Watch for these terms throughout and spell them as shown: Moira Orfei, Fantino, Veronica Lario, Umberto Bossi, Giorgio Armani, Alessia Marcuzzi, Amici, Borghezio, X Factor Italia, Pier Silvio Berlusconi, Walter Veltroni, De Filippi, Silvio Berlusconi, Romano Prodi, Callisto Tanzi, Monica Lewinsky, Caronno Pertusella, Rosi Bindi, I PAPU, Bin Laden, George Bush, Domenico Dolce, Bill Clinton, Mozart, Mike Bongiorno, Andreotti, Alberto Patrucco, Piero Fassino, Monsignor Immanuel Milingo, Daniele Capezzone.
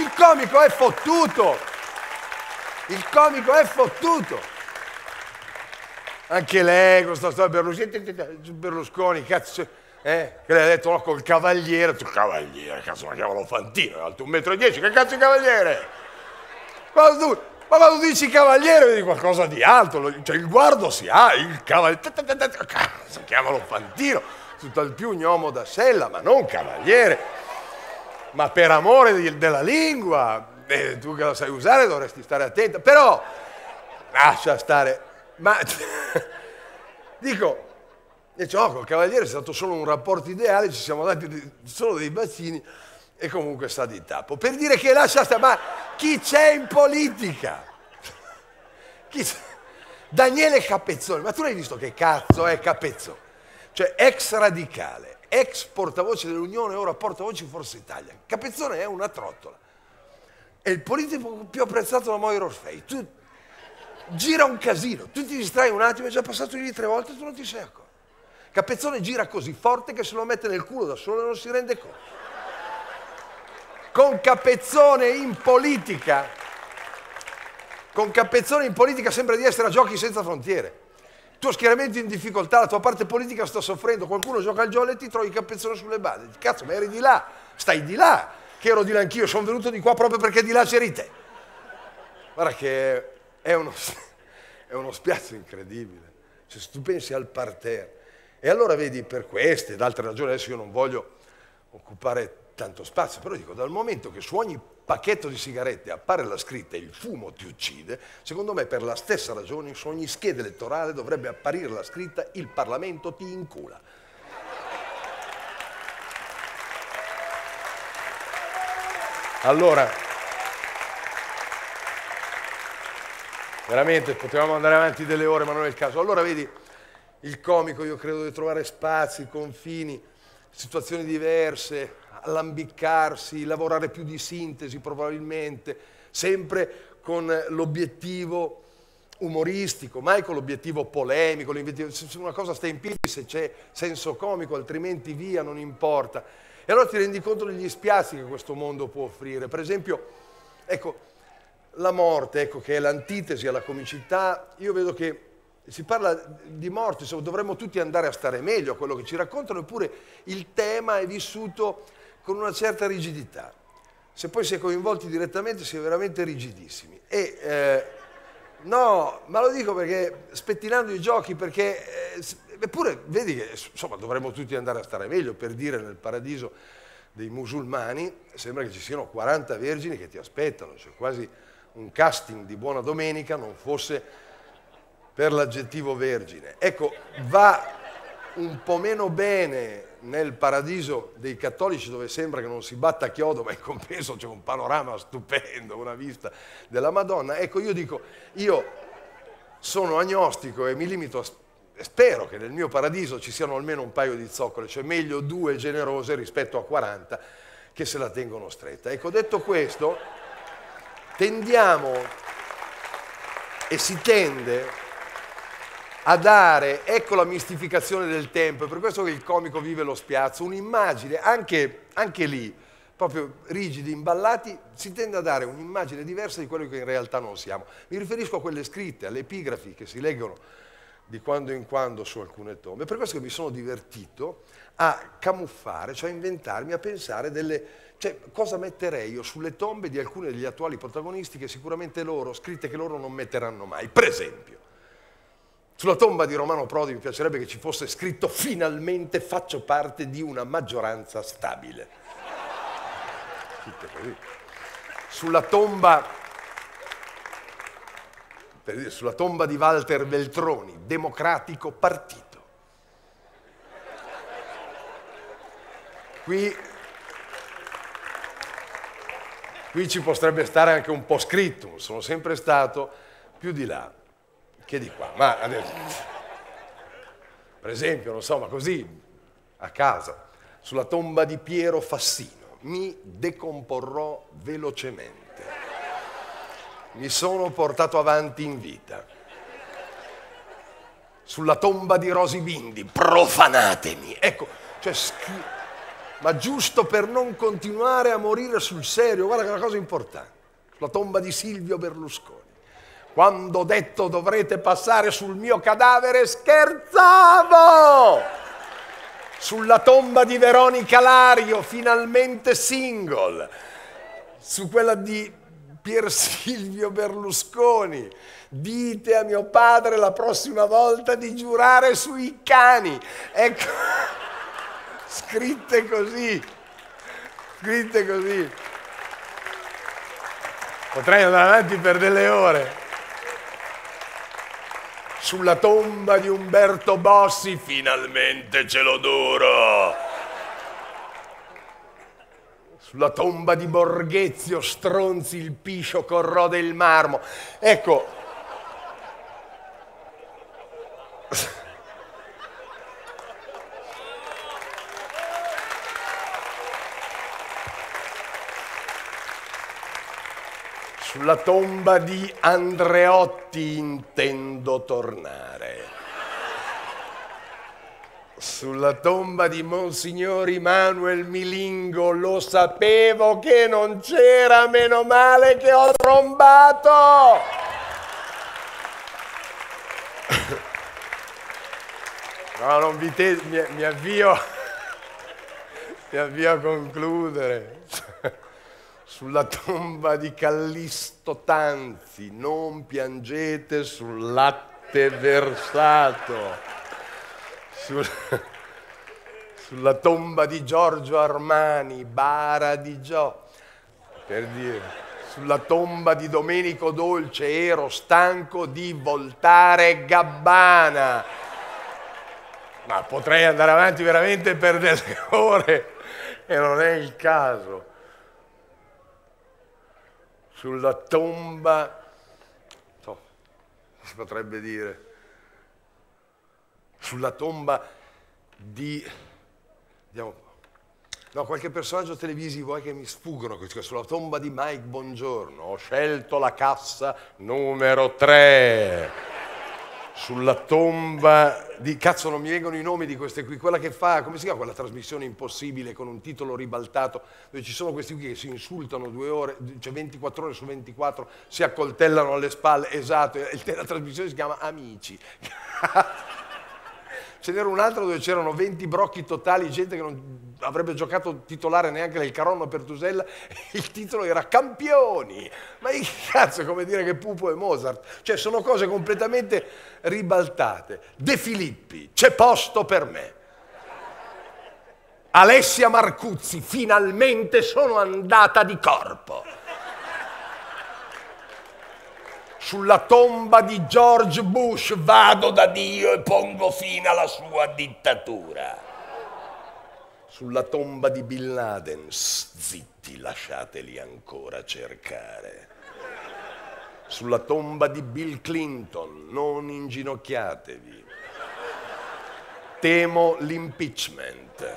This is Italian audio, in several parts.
Il comico è fottuto. Il comico è fottuto. Anche lei, con questa storia Berlusconi, cazzo, che lei ha detto no, col cavaliere. Tu cavaliere, cazzo, ma chiamalo Fantino, è alto 1,10 m, che cazzo è cavaliere? Ma quando dici cavaliere vedi qualcosa di alto, cioè il guardo si ha, il cavaliere, cazzo, chiamalo Fantino, tutt'al più gnomo da sella, ma non cavaliere. Ma per amore della lingua, tu che la sai usare dovresti stare attenta, però lascia stare. Ma dico, no, col cavaliere è stato solo un rapporto ideale, ci siamo dati solo dei bacini e comunque sta di tappo. Per dire che lascia stare, ma chi c'è in politica? Daniele Capezzone, ma tu l'hai visto che cazzo è Capezzone? Cioè ex radicale, ex portavoce dell'Unione, ora portavoce di Forza Italia. Capezzone è una trottola. È il politico più apprezzato da Moira Orfei. Tu gira un casino, tu ti distrai un attimo, è già passato lì 3 volte e tu non ti sei accorto. Capezzone gira così forte che se lo mette nel culo da solo e non si rende conto. Con Capezzone in politica sembra di essere a Giochi senza frontiere. Tuo schieramento in difficoltà, la tua parte politica sta soffrendo, qualcuno gioca al giallo e ti trovi Capezzone sulle balle. Cazzo, ma eri di là, stai di là, che ero di là anch'io, sono venuto di qua proprio perché di là c'eri te. Guarda che è uno spiazzo incredibile, cioè, se tu pensi al parterre. E allora vedi, per queste ed altre ragioni, adesso io non voglio occupare tanto spazio, però dico, dal momento che su ogni pacchetto di sigarette appare la scritta "il fumo ti uccide", secondo me per la stessa ragione su ogni scheda elettorale dovrebbe apparire la scritta "il Parlamento ti incula". Allora, veramente potevamo andare avanti delle ore, ma non è il caso. Allora vedi, il comico io credo di trovare spazi, confini, situazioni diverse, allambiccarsi, lavorare più di sintesi probabilmente, sempre con l'obiettivo umoristico, mai con l'obiettivo polemico. Se una cosa sta in piedi, se c'è senso comico, altrimenti via, non importa. E allora ti rendi conto degli spiazzi che questo mondo può offrire. Per esempio, ecco, la morte, ecco, che è l'antitesi alla comicità. Io vedo che si parla di morte, insomma, dovremmo tutti andare a stare meglio a quello che ci raccontano, eppure il tema è vissuto con una certa rigidità. Se poi si è coinvolti direttamente si è veramente rigidissimi. E no, ma lo dico perché spettinando i giochi, perché eppure vedi che insomma dovremmo tutti andare a stare meglio. Per dire, nel paradiso dei musulmani sembra che ci siano 40 vergini che ti aspettano, cioè quasi un casting di Buona Domenica non fosse per l'aggettivo vergine. Ecco, va un po' meno bene nel paradiso dei cattolici, dove sembra che non si batta a chiodo, ma in compenso c'è un panorama stupendo, una vista della Madonna. Ecco, io dico, io sono agnostico e mi limito a spero che nel mio paradiso ci siano almeno un paio di zoccole, cioè meglio 2 generose rispetto a 40 che se la tengono stretta. Ecco, detto questo, tendiamo e si tende a dare, ecco la mistificazione del tempo, è per questo che il comico vive lo spiazzo, un'immagine, anche lì, proprio rigidi, imballati, si tende a dare un'immagine diversa di quello che in realtà non siamo. Mi riferisco a quelle scritte, alle epigrafi che si leggono di quando in quando su alcune tombe, per questo che mi sono divertito a camuffare, cioè a inventarmi, a pensare delle... Cioè, cosa metterei io sulle tombe di alcuni degli attuali protagonisti che sicuramente loro, scritte che loro non metteranno mai, per esempio. Sulla tomba di Romano Prodi mi piacerebbe che ci fosse scritto "finalmente faccio parte di una maggioranza stabile". Tutto così. Sulla tomba di Walter Veltroni, "democratico partito". Qui ci potrebbe stare anche un po' scritto, sono sempre stato più di là che di qua, ma adesso, per esempio, non so, ma così, a casa, sulla tomba di Piero Fassino, "mi decomporrò velocemente, mi sono portato avanti in vita". Sulla tomba di Rosi Bindi, "profanatemi". Ecco, cioè ma giusto per non continuare a morire sul serio, guarda che è una cosa importante, la tomba di Silvio Berlusconi. Quando ho detto dovrete passare sul mio cadavere, scherzavo! Sulla tomba di Veronica Lario, finalmente single, su quella di Pier Silvio Berlusconi. Dite a mio padre la prossima volta di giurare sui cani. Ecco, scritte così, scritte così. Potrei andare avanti per delle ore. Sulla tomba di Umberto Bossi, finalmente ce l'ho duro. Sulla tomba di Borghezio, stronzi, il piscio corrode il marmo. Ecco, sulla tomba di Andreotti intendo tornare. Sulla tomba di Monsignor Immanuel Milingo, lo sapevo che non c'era, meno male che ho trombato! No, non vi tesi, mi avvio a concludere. Sulla tomba di Callisto Tanzi, non piangete sul latte versato. Sulla tomba di Giorgio Armani, bara di Gio, per dire. Sulla tomba di Domenico Dolce, ero stanco di voltare gabbana. Ma potrei andare avanti veramente per delle ore e non è il caso. Sulla tomba, no, si potrebbe dire, sulla tomba di... Andiamo. No, qualche personaggio televisivo che mi sfuggono, sulla tomba di Mike Bongiorno, ho scelto la cassa numero 3. Sulla tomba di... Cazzo, non mi vengono i nomi di queste qui, quella che fa, come si chiama quella trasmissione impossibile con un titolo ribaltato, dove ci sono questi qui che si insultano 2 ore, cioè 24 ore su 24, si accoltellano alle spalle, esatto, la trasmissione si chiama Amici. Ce n'era un'altra dove c'erano 20 brocchi totali, gente che non avrebbe giocato titolare neanche nel Caronno Pertusella, il titolo era Campioni. Ma che cazzo, è come dire che Pupo è Mozart? Cioè sono cose completamente ribaltate. De Filippi, c'è posto per me. Alessia Marcuzzi, finalmente sono andata di corpo. Sulla tomba di George Bush, vado da Dio e pongo fine alla sua dittatura. Sulla tomba di Bin Laden, zitti, lasciateli ancora cercare. Sulla tomba di Bill Clinton, non inginocchiatevi. Temo l'impeachment.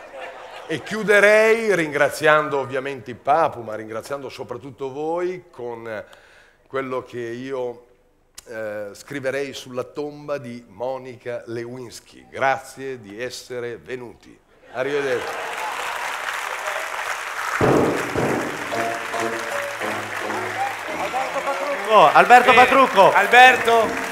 E chiuderei ringraziando ovviamente i Papu, ma ringraziando soprattutto voi con... quello che io scriverei sulla tomba di Monica Lewinsky. Grazie di essere venuti. Arrivederci. Alberto Patrucco. Alberto.